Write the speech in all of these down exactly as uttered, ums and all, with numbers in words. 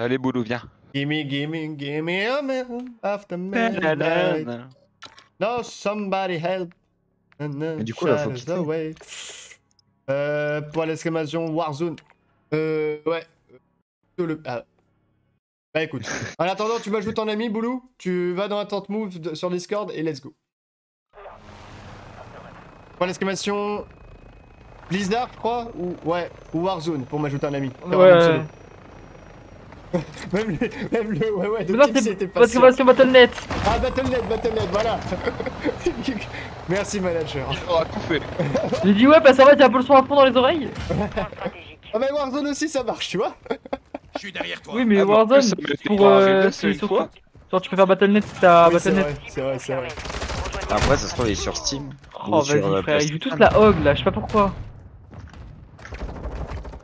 Allez, Boulou, viens. Gimme, gimme, gimme a man after midnight. No, somebody help. Et du coup, là, faut quitter. Euh, pour l'exclamation Warzone. Euh, ouais. Le... Ah. Bah écoute. En attendant, tu vas jouer ton ami, Boulou. Tu vas dans la tente move sur Discord et let's go. Pour l'exclamation Blizzard, je crois, ou ouais, ou Warzone pour m'ajouter un ami. Ouais. Même le, même le, ouais, ouais, non, c'était pas parce qu'on va sur BattleNet. Ah, BattleNet, BattleNet, voilà. Merci, manager. On a tout fait. J'ai dit, ouais, parce qu'en fait, t'as un peu le son à fond dans les oreilles. Ah, mais Warzone aussi, ça marche, tu vois. Je suis derrière toi. Oui, mais ah, Warzone, pour euh, c'est sur toi. Genre, tu préfères BattleNet si t'as oui, BattleNet. C'est vrai, c'est vrai. Après, ça se trouve, il est sur Steam. Oh, vas-y, frère, ils jouent tous la hog là, je sais pas pourquoi.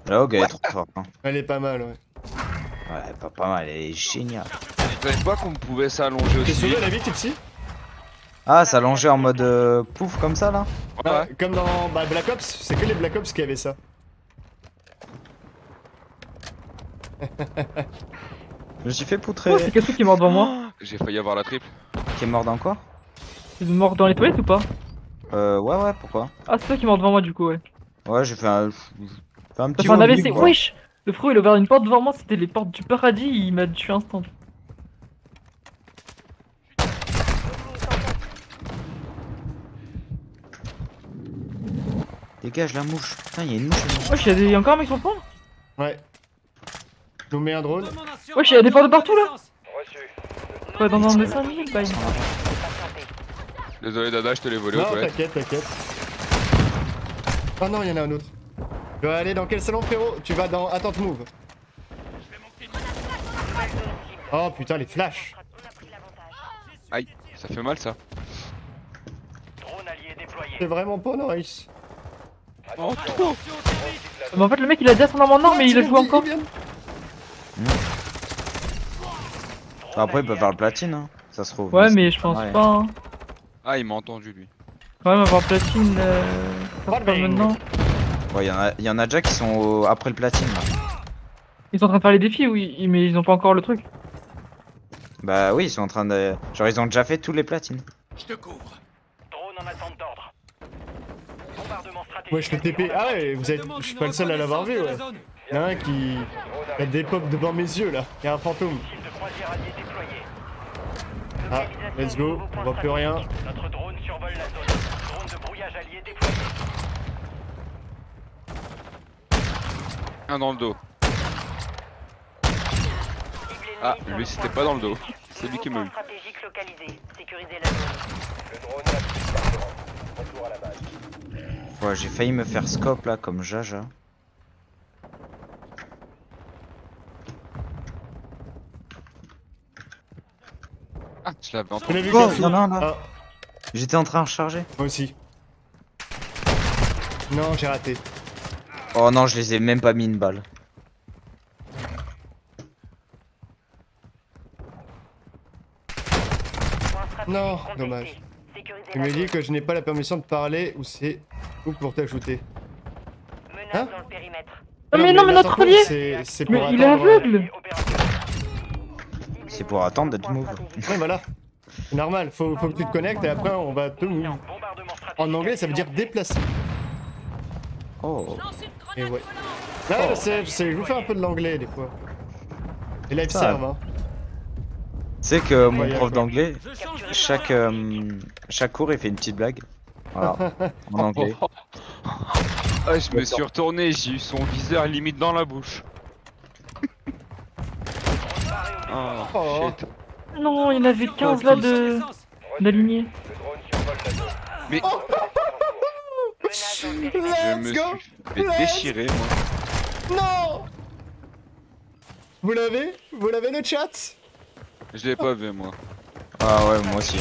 La hog, elle est trop forte. Elle est pas mal, ouais. Ouais, pas, pas mal, elle est géniale. Je savais pas qu'on pouvait s'allonger aussi. T'es sauvé la vie, Tipsy? Ah, s'allonger en mode euh, pouf comme ça là? Ouais, ouais. Comme dans bah, Black Ops, c'est que les Black Ops qui avaient ça. Je me suis fait poutrer. Oh, c'est Kassou qui est mort devant moi. J'ai failli avoir la triple. Qui est mort dans quoi? Tu es mort dans les toilettes ou pas? Euh, ouais, ouais, pourquoi? Ah, c'est toi qui est mort devant moi du coup, ouais. Ouais, j'ai fait un. Fait un petit. T'as fait un A V C, wesh! Le frérot il a ouvert une porte devant moi, c'était les portes du paradis, il m'a tué instant. Dégage la mouche, putain y'a une mouche. Wesh, y'a des... encore un mec sur le pont? Ouais. Je vous mets un drone. Wesh, y'a des portes de partout là. Ouais, dans le cinq mille, bye. Désolé Dada, je te l'ai volé au toilette. T'inquiète, t'inquiète. Oh non, y'en a un autre. Tu vas aller dans quel salon, frérot? Tu vas dans Attente Move. Oh putain, les flashs. Aïe, ça fait mal ça. C'est vraiment pas nice. Oh, trop. Mais en fait, le mec il a déjà son arme en or, mais il le joue encore. Mmh. Enfin, après, il peut faire le platine, hein. Ça se trouve. Ouais, mais, mais je pense ouais. pas. Hein. Ah, il m'a entendu lui. Ouais, mais avoir platine. Euh... Pas maintenant. Ouais, il y en a déjà qui sont au... après le platine là. Ils sont en train de faire les défis, oui, mais ils ont pas encore le truc. Bah oui, ils sont en train de. Genre, ils ont déjà fait tous les platines. Je te couvre. Drone en attente d'ordre. Bombardement stratégique. Ouais, je fais T P. Ah ouais, vous êtes. Je suis pas le seul à l'avoir vu, ouais. Y'a un qui. Il y a des pop devant mes yeux là. Y'a un fantôme. Ah, let's go. On voit plus rien. Notre drone survole la zone. Drone de brouillage allié déployé. Un dans le dos. Ah, lui c'était pas dans le dos. C'est lui qui m'a eu. Ouais, j'ai failli me faire scope là comme Jaja. Ah, je l'avais entendu. Oh, il y en a un là. J'étais en train de recharger. Moi aussi. Non, j'ai raté. Oh non, je les ai même pas mis une balle. Non, dommage. Tu me dis que je n'ai pas la permission de parler ou c'est ou pour t'ajouter. Hein? Non mais non mais notre premier. C'est pour il est aveugle. C'est pour attendre d'être move. Ouais voilà. C'est normal, faut, faut que tu te connectes et après on va te move. En anglais ça veut dire déplacer. Oh. Et ouais. Là, oh. c'est, je vous fais un peu de l'anglais des fois. Et live serve, hein. Tu sais que mon prof d'anglais, chaque, euh, chaque cours il fait une petite blague. Voilà, en anglais. Ah, je me suis retourné, j'ai eu son viseur limite dans la bouche. Oh, oh. Shit. Non, il y en avait quinze là de... d'alignés. Mais... Oh. Je me suis fait déchirer moi. Non. Vous l'avez? Vous l'avez le chat? Je l'ai pas vu moi. Ah ouais moi aussi.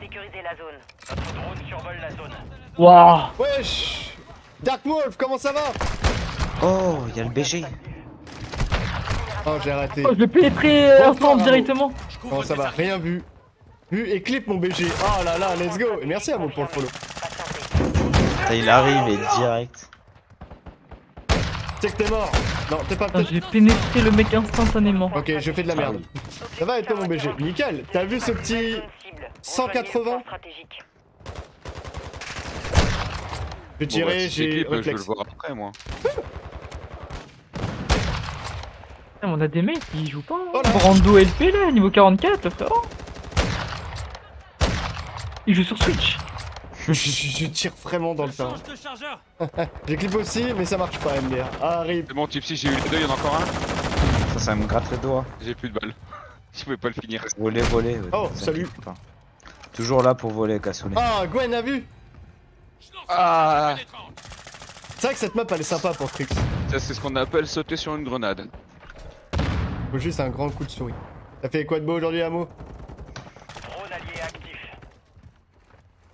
Sécurisez la zone. Notre drone survole la zone. Wouah. Wesh. Dark Wolf, comment ça va? Oh y'a le B G. Oh j'ai raté. Oh je l'ai pénétré ensemble directement. Comment ça va? Rien vu. Vu et clip mon B G. Oh là là, let's go. Et merci à vous pour le follow. Il arrive et direct. C'est que t'es mort. Non, t'es pas... J'ai pénétré le mec instantanément. Ok, je fais de la merde. Ça va, et toi mon B G? Nickel. T'as vu ce petit cent quatre-vingts? Je vais tirer, j'ai... Je vais le voir après moi. On a des mecs qui jouent pas. Oh, Brando L P là, niveau quarante-quatre, frérot. Il joue sur Switch. Je, je, je tire vraiment dans le temps. J'ai clip aussi, mais ça marche pas, M D R. Ah, rip. C'est bon, Tipsy, j'ai eu les deux, y'en a encore un. Ça, ça me gratte les doigts. J'ai plus de balles. Je pouvais pas le finir. Voler, voler. Ouais. Oh, salut. Pas. Toujours là pour voler, Cassoulet. Ah, Gwen a vu. Ah. C'est vrai que cette map elle est sympa pour Trix. Ça, c'est ce qu'on appelle sauter sur une grenade. Faut juste un grand coup de souris. T'as fait quoi de beau aujourd'hui, Amo? Drone allié actif.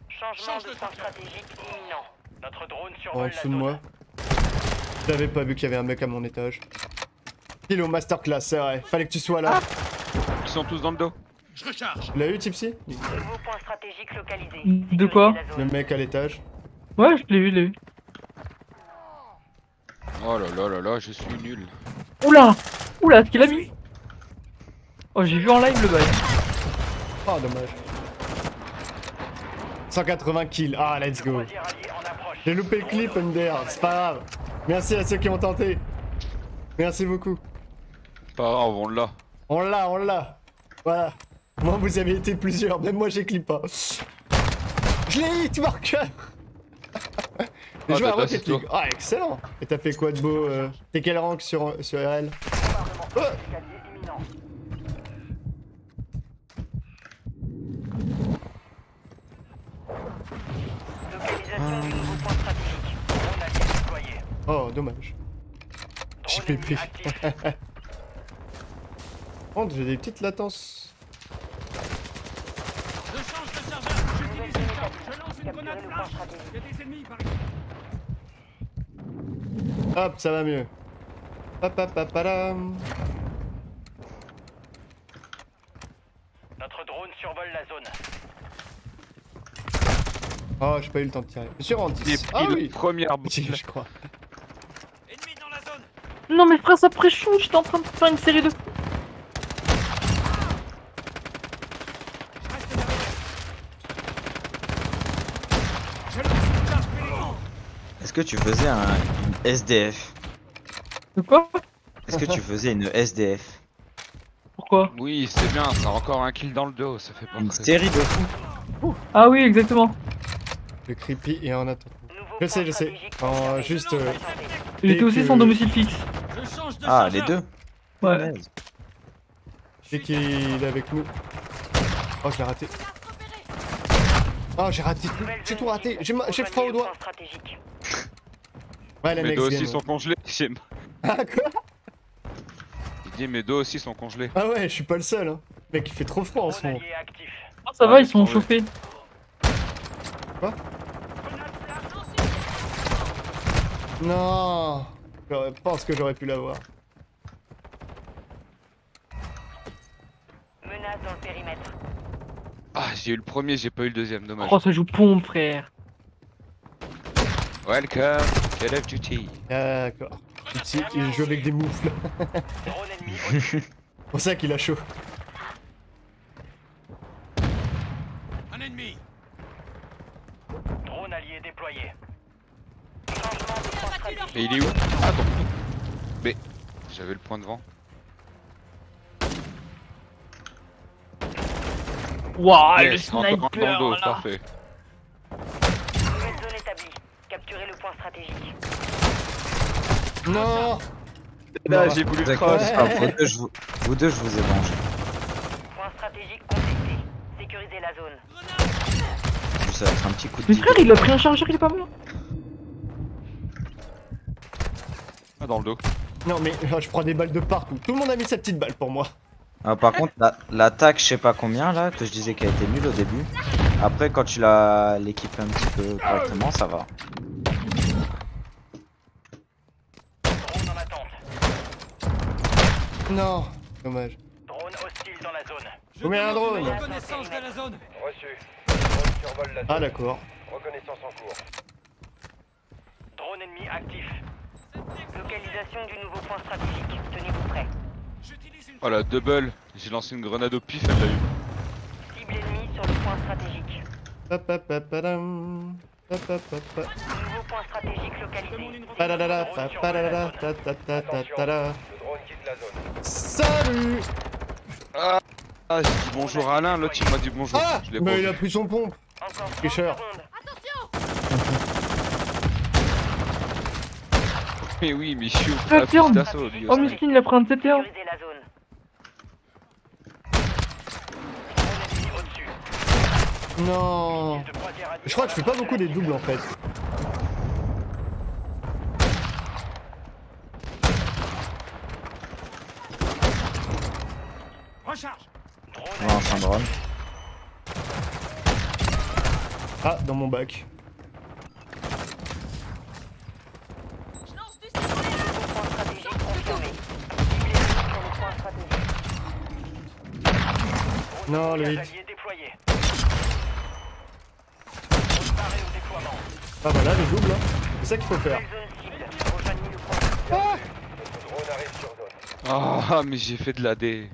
Changement de sens stratégique imminent. Notre drone survole. En dessous de moi. J'avais pas vu qu'il y avait un mec à mon étage. Pile au masterclass, c'est vrai. Fallait que tu sois là. Ils sont tous dans le dos. Je recharge. L'a eu, Tipsy? Nouveau point stratégique localisé. De quoi? Le mec à l'étage. Ouais, je l'ai eu, l'ai eu. Oh là là là là, je suis nul. Oula! Oula, ce qu'il a mis! Oh, j'ai vu en live le bail. Oh, dommage. cent quatre-vingts kills, ah, let's go. J'ai loupé le clip, M D R, c'est pas grave. Merci à ceux qui ont tenté. Merci beaucoup. Pas grave, on l'a. On l'a, on l'a. Voilà. Moi, vous avez été plusieurs, même moi, j'ai clip pas. Je l'ai hit, marqueur! J'ai joué à Rocket League. Ah, excellent! Et t'as fait quoi de beau? euh... T'es quel rank sur, sur R L? Oh, oh dommage. J P P. Oh, j'ai des petites latences. Je change de serveur, j'utilise une corde, je lance une grenade large. Il y a des ennemis par exemple. Hop, ça va mieux. Notre drone survole la zone. Oh, j'ai pas eu le temps de tirer. Je suis rendu. Ah oui, première boutique, je crois. Ennemi dans la zone. Non mais frère, ça préchoue, j'étais en train de faire une série de... Est-ce que tu faisais un une S D F? De quoi? Est-ce que tu faisais une S D F? Pourquoi? Oui, c'est bien, ça a encore un kill dans le dos, ça fait pas une série de fou. Ah oui, exactement. Le creepy et en attente. Je sais, je sais. En juste. Euh, J'étais aussi que... sans domicile fixe. Ah, les deux? Ouais. Dès qu'il est avec nous. Oh, je l'ai raté. Oh, j'ai raté tout. J'ai tout raté. J'ai froid au doigt. Ouais, les mecs aussi sont congelés. Ah quoi? Il dit mes dos aussi sont congelés. Ah ouais, je suis pas le seul hein. Mec, il fait trop froid en ce moment. Oh, ça ah, va, ils sont chauffés. Quoi? Non, je pense que j'aurais pu l'avoir. Menace dans le périmètre. Ah, j'ai eu le premier, j'ai pas eu le deuxième, dommage. Oh, ça joue pompe, frère. Welcome, Call of Duty. D'accord. Il joue avec des moufles. C'est pour ça qu'il a chaud. Un ennemi. Drone allié déployé. Et il est où? Attends. Mais j'avais le point de vent. Waouh, yes, le sniper dos, là. Parfait. Nouvelle zone établie. Capturez le point stratégique. Non. Là j'ai voulu le cross. Ah, vous, deux, je vous... vous deux je vous ai mangé. Point stratégique contesté. Sécurisez la zone. Ça va être un petit coup de... Mais frère, il a pris un chargeur, il est pas mort. Ah, dans le dos. Non mais je prends des balles de partout. Tout le monde a mis sa petite balle pour moi. Ah, par contre l'attaque la je sais pas combien là, que je disais qu'elle était nulle au début. Après quand tu l'as l'équipé un petit peu correctement, ça va. Non, dommage. Drone hostile dans la zone. Je mets un drone. Reconnaissance de la zone. Reçu. Drone survole la zone. Ah d'accord. Reconnaissance en cours. Drone ennemi actif. Localisation du nouveau point stratégique. Tenez-vous prêts. Voilà, double. J'ai lancé une grenade au pif, elle l'a eu. Cible ennemie sur le point stratégique. Pa-pa-pa-padam. Pa-pa-pa-pa. Nouveau point stratégique localisé. Pa-da-da-da, pa-da-da-da, ta-ta-ta-ta-ta-da. Salut. Ah, ah j'ai dit bonjour à Alain, l'autre il m'a dit bonjour. Ah je mais il a pris son pompe. Tricheur. Mais oui, mais je suis la piste d'assaut. Oh, Miskin, il a pris un T T un. Non. Je crois que je fais pas beaucoup des doubles en fait. Recharge. Non, c'est un drone. Ah, dans mon bac. Non, le hit. Ah bah là, le double, hein. C'est ça qu'il faut faire. Ah, ah mais j'ai fait de la D.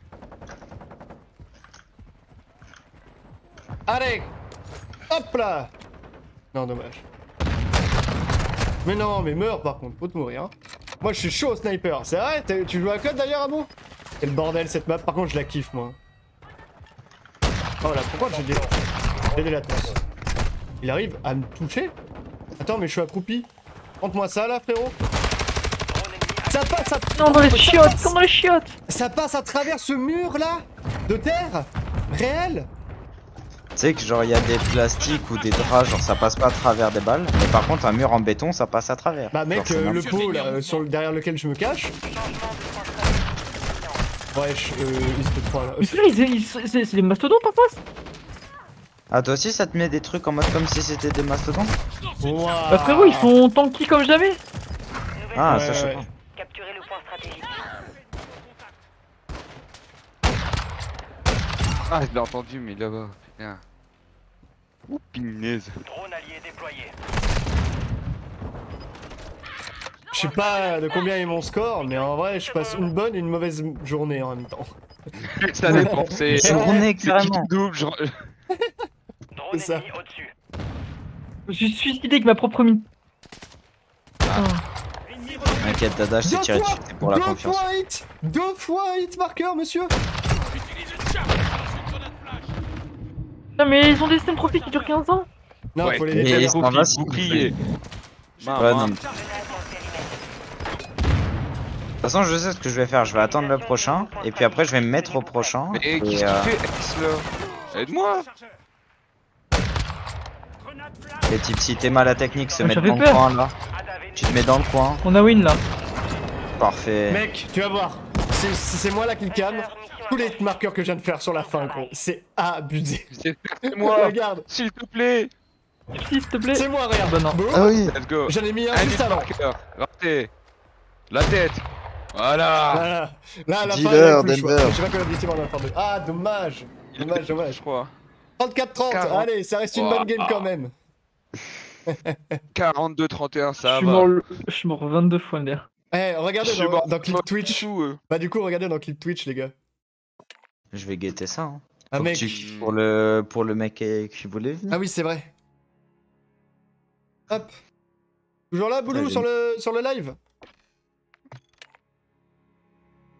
Allez. Hop là. Non, dommage. Mais non, mais meurs par contre, faut te mourir. Hein. Moi, je suis chaud au sniper. C'est vrai, tu joues à code d'ailleurs, à bout. C'est le bordel cette map, par contre, je la kiffe, moi. Oh là, pourquoi j'ai des... J'ai des latences. Il arrive à me toucher? Attends, mais je suis accroupi. Prends-moi ça là, frérot. Ça passe à... Non, dans les chiottes, dans les chiottes. Ça passe à travers ce mur là? De terre? Réel? Tu sais que genre il y a des plastiques ou des draps, genre ça passe pas à travers des balles, mais par contre un mur en béton ça passe à travers. Bah mec, genre, euh, le pot là, euh, sur le, derrière lequel je me cache. Ouais, euh, il se fait trois là. Mais c'est des mastodontes en face? Ah, toi aussi ça te met des trucs en mode comme si c'était des mastodontes? Wow. Bah frérot, ils sont tanky comme jamais. Ah, ouais, ça je sais pas. Capturez le point stratégique. Ah, je l'ai entendu, mais là-bas, putain. Ouh, pinaise. Drone allié déployé. Je sais pas de combien est mon score, mais en vrai, je passe une bonne et une mauvaise journée en même temps. Ça dépend, c'est journée extrêmement double. Genre... Drone ennemi au-dessus. Je suis suicidé avec ma propre mine. Ah. T'inquiète, Dada, je t'ai tiré dessus, c'est pour la confiance. Deux fois hit, deux fois hit marqueur, monsieur. Non mais ils ont des systèmes profils qui durent quinze ans. Non, ouais, faut les détruire. Bouclier. Ouais, non. De toute façon, je sais ce que je vais faire. Je vais attendre le prochain, et puis après, je vais me mettre au prochain. Mais et qu'est-ce euh... que tu fais, aide-moi. Les types, si t'es mal à technique, se mettre dans le coin là. Tu te mets dans le coin. On a win là. Parfait. Mec, tu vas voir. C'est moi là qui le calme. Tous les marqueurs que je viens de faire sur la fin, gros. C'est abusé. C'est moi. Regarde. S'il te plaît. S'il te plaît. C'est moi, regarde. Bon, ah oui. J'en ai mis un juste avant. Raté. La tête. Voilà. Voilà. Là, à la Dealer, fin, il n'y a plus le choix. Je sais pas que l'objectif en a fait deux. Ah, dommage. Dommage, dommage. Je crois. trente-quatre trente, allez, ça reste une wow. bonne game quand même. quarante-deux trente et un, ça va. Je suis mort vingt-deux fois, l'air. Eh, regardez dans, mort, dans clip Twitch. Ou euh. Bah du coup, regardez dans clip Twitch, les gars. Je vais guetter ça, hein. Ah, mec. Tu... Pour, le... pour le mec qui voulait venir. Ah oui, c'est vrai. Hop. Toujours là, Boulou, sur le... sur le live.